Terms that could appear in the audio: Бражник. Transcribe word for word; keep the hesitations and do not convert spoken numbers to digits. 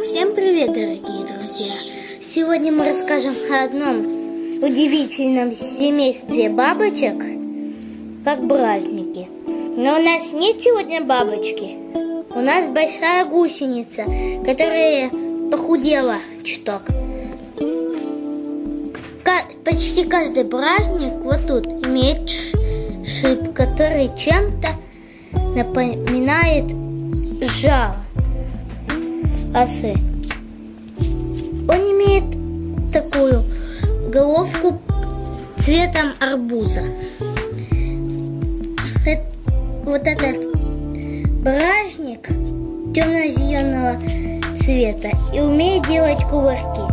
Всем привет, дорогие друзья! Сегодня мы расскажем о одном удивительном семействе бабочек, как бражники. Но у нас нет сегодня бабочки. У нас большая гусеница, которая похудела чуток. Почти каждый бражник вот тут имеет шип, который чем-то напоминает жало осы. Он имеет такую головку цветом арбуза. Это, вот этот бражник темно-зеленого цвета и умеет делать кувырки.